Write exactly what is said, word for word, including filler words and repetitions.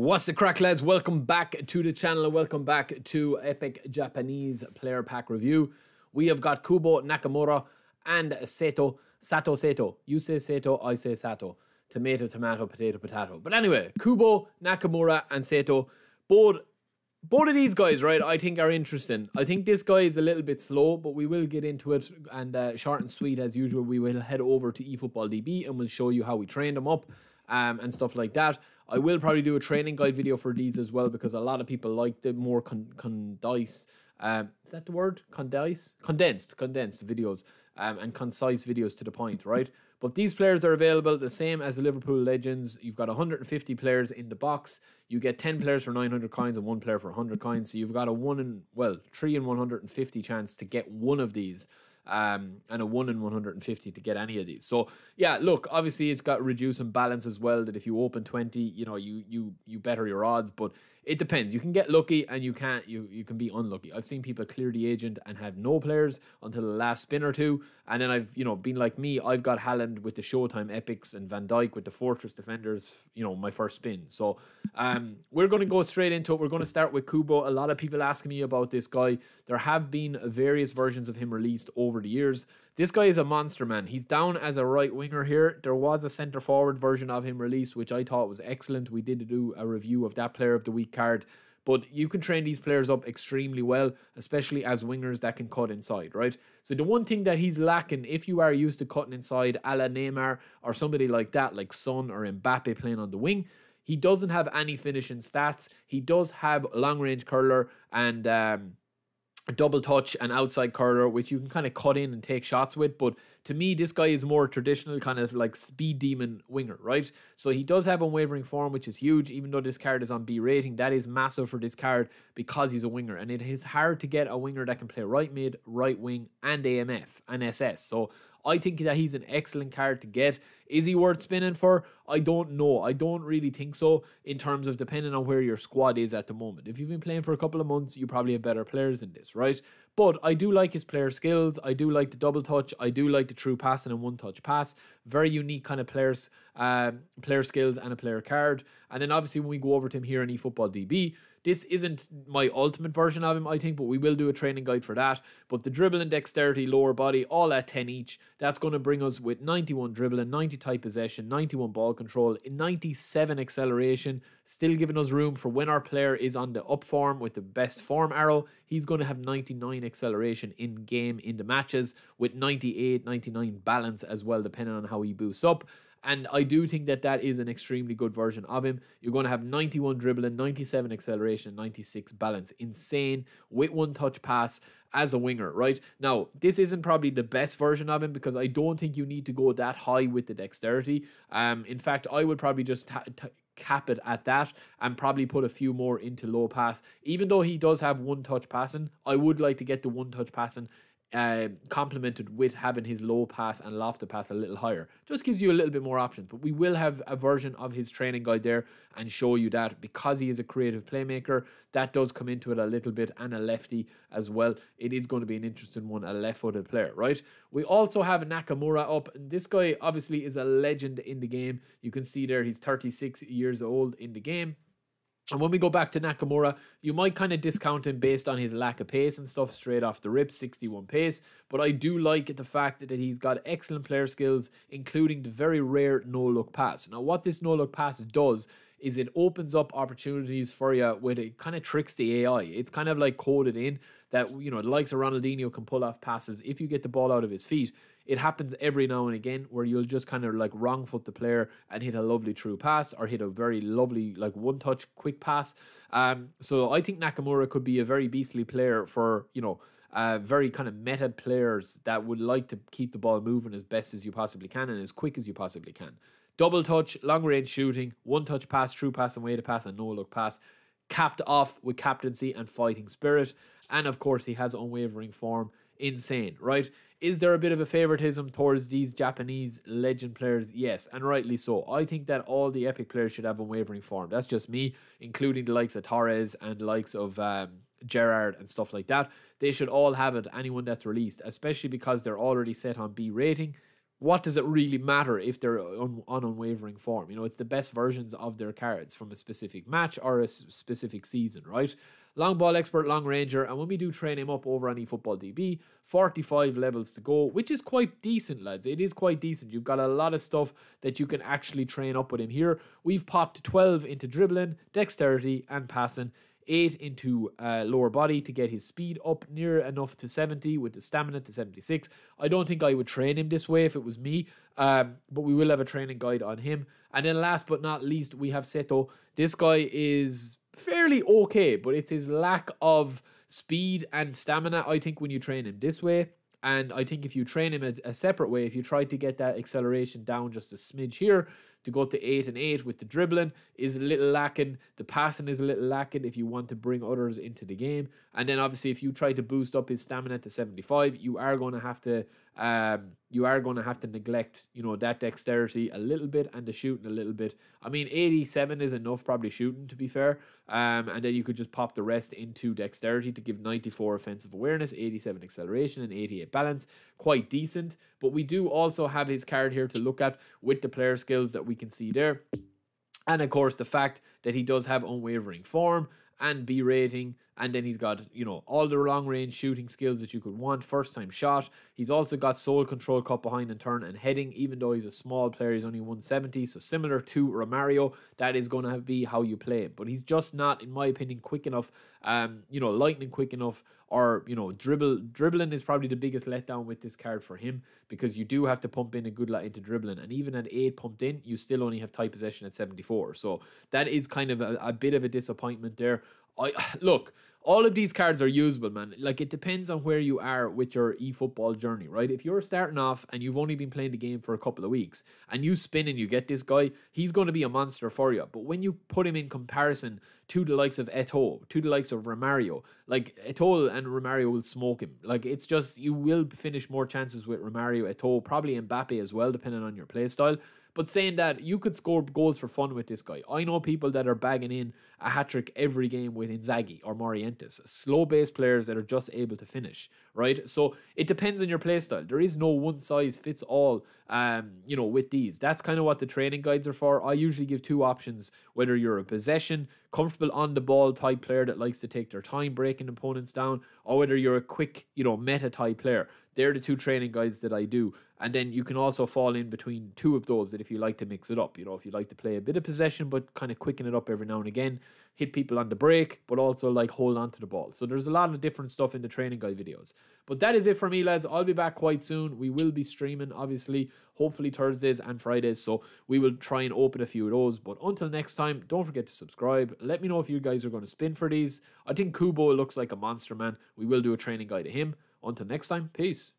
What's the crack, lads? Welcome back to the channel and welcome back to Epic Japanese Player Pack Review. We have got Kubo, Nakamura, and Seto. Sato, Seto. You say Seto, I say Sato. Tomato, tomato, potato, potato. But anyway, Kubo, Nakamura, and Seto. Both, both of these guys, right, I think are interesting. I think this guy is a little bit slow, but we will get into it. And uh, short and sweet, as usual, we will head over to eFootball D B and we'll show you how we trained them up. Um, and stuff like that. I will probably do a training guide video for these as well, because a lot of people like the more con condensed, um, is that the word? Condensed? Condensed, condensed videos um, and concise videos to the point, right? But these players are available the same as the Liverpool Legends. You've got one hundred fifty players in the box. You get ten players for nine hundred coins and one player for one hundred coins. So you've got a one in, well, three in one hundred fifty chance to get one of these. Um, and a one in one hundred fifty to get any of these. So yeah, look, obviously it's got reduce and balance as well, that if you open twenty, you know, you you you better your odds, but it depends. You can get lucky and you can't, you you can be unlucky. I've seen people clear the agent and have no players until the last spin or two, and then I've, you know, been like me, I've got Haaland with the Showtime Epics and Van Dijk with the Fortress Defenders, you know, my first spin. So um, we're going to go straight into it. We're going to start with Kubo. A lot of people asking me about this guy. There have been various versions of him released over the years. This guy is a monster, man. He's down as a right winger here. There was a center forward version of him released, which I thought was excellent. We did do a review of that player of the week card, but you can train these players up extremely well, especially as wingers that can cut inside, right? So the one thing that he's lacking, if you are used to cutting inside a la Neymar or somebody like that, like Son or Mbappe playing on the wing, he doesn't have any finishing stats. He does have long-range curler and um double touch and outside curler, which you can kind of cut in and take shots with, but to me this guy is more traditional kind of like speed demon winger, right? So he does have unwavering form, which is huge. Even though this card is on B rating, that is massive for this card because he's a winger, and it is hard to get a winger that can play right mid, right wing, and A M F and S S. So I think that he's an excellent card to get. Is he worth spinning for? I don't know. I don't really think so, in terms of depending on where your squad is at the moment. If you've been playing for a couple of months, you probably have better players than this, right? But I do like his player skills. I do like the double touch. I do like the true passing and one-touch pass. Very unique kind of players, um, player skills and a player card. And then obviously when we go over to him here in eFootball D B, this isn't my ultimate version of him, I think, but we will do a training guide for that. But the dribble and dexterity, lower body, all at ten each, that's going to bring us with ninety-one dribbling, ninety tight possession, ninety-one ball control, ninety-seven acceleration, still giving us room for when our player is on the up form with the best form arrow. He's going to have ninety-nine acceleration in game, in the matches, with ninety-eight, ninety-nine balance as well, depending on how he boosts up. And I do think that that is an extremely good version of him. You're going to have ninety-one dribbling, ninety-seven acceleration, ninety-six balance. Insane, with one touch pass as a winger, right? Now, this isn't probably the best version of him because I don't think you need to go that high with the dexterity. Um, in fact, I would probably just cap it at that and probably put a few more into low pass. Even though he does have one touch passing, I would like to get the one touch passing Uh, complemented with having his low pass and lofted pass a little higher. Just gives you a little bit more options, but we will have a version of his training guide there and show you that, because he is a creative playmaker that does come into it a little bit, and a lefty as well. It is going to be an interesting one, a left-footed player, right? We also have Nakamura up, and this guy obviously is a legend in the game. You can see there he's thirty-six years old in the game. And when we go back to Nakamura, you might kind of discount him based on his lack of pace and stuff straight off the rip, sixty-one pace. But I do like the fact that he's got excellent player skills, including the very rare no-look pass. Now, what this no-look pass does is it opens up opportunities for you where it kind of tricks the A I. It's kind of like coded in that, you know, the likes of Ronaldinho can pull off passes if you get the ball out of his feet. It happens every now and again where you'll just kind of like wrong foot the player and hit a lovely true pass, or hit a very lovely like one touch quick pass. Um, so I think Nakamura could be a very beastly player for, you know, uh, very kind of meta players that would like to keep the ball moving as best as you possibly can and as quick as you possibly can. Double touch, long range shooting, one touch pass, true pass and way to pass and no look pass. Capped off with captaincy and fighting spirit. And of course he has unwavering form. Insane, right? Is there a bit of a favoritism towards these Japanese legend players? Yes, and rightly so. I think that all the epic players should have unwavering form. That's just me, including the likes of Torres and the likes of um, Gerard and stuff like that. They should all have it, anyone that's released, especially because they're already set on B rating. what does it really matter if they're on, on unwavering form? You know, it's the best versions of their cards from a specific match or a specific season, right? Long ball expert, long ranger. And when we do train him up over on eFootball D B, forty-five levels to go, which is quite decent, lads. It is quite decent. You've got a lot of stuff that you can actually train up with him here. We've popped twelve into dribbling, dexterity, and passing. eight into uh, lower body to get his speed up near enough to seventy with the stamina to seventy-six. I don't think I would train him this way if it was me, um, but we will have a training guide on him. And then last but not least, we have Seto. This guy is fairly okay, but it's his lack of speed and stamina, I think, when you train him this way. And I think if you train him a, a separate way, if you try to get that acceleration down just a smidge here, to go to eight and eight with the dribbling is a little lacking. The passing is a little lacking if you want to bring others into the game. And then obviously if you try to boost up his stamina to seventy-five, you are going to have to um you are going to have to neglect, you know, that dexterity a little bit and the shooting a little bit. I mean, eighty-seven is enough probably shooting, to be fair. Um and then you could just pop the rest into dexterity to give ninety-four offensive awareness, eighty-seven acceleration, and eighty-eight balance. Quite decent. But we do also have his card here to look at with the player skills that we can see there. And of course, the fact that he does have unwavering form and B rating. And then he's got, you know, all the long range shooting skills that you could want. First time shot. He's also got soul control, cut behind and turn and heading. Even though he's a small player, he's only one seventy. So similar to Romario, that is going to be how you play him. But he's just not, in my opinion, quick enough. Um, you know, lightning quick enough. Or, you know, dribble dribbling is probably the biggest letdown with this card for him, because you do have to pump in a good lot into dribbling. And even at eight pumped in, you still only have tight possession at seventy-four. So that is kind of a, a bit of a disappointment there. I look, all of these cards are usable, man. Like, it depends on where you are with your eFootball journey, right? If you're starting off and you've only been playing the game for a couple of weeks and you spin and you get this guy, he's going to be a monster for you. But when you put him in comparison to the likes of Eto'o, to the likes of Romario, like, Eto'o and Romario will smoke him. Like, it's just, you will finish more chances with Romario, Eto'o, probably Mbappe as well, depending on your playstyle. But saying that, you could score goals for fun with this guy. I know people that are bagging in a hat-trick every game with Inzaghi or Morientes. Slow-based players that are just able to finish, right? So it depends on your playstyle. There is no one-size-fits-all, um, you know, with these. That's kind of what the training guides are for. I usually give two options, whether you're a possession, comfortable on-the-ball type player that likes to take their time breaking opponents down, or whether you're a quick, you know, meta-type player. They're the two training guides that I do. And then you can also fall in between two of those that if you like to mix it up. You know, if you like to play a bit of possession but kind of quicken it up every now and again, hit people on the break, but also like hold on to the ball. So there's a lot of different stuff in the training guide videos. But that is it for me, lads. I'll be back quite soon. We will be streaming, obviously, hopefully Thursdays and Fridays. So we will try and open a few of those. But until next time, don't forget to subscribe. Let me know if you guys are going to spin for these. I think Kubo looks like a monster, man. We will do a training guide to him. Until next time, peace.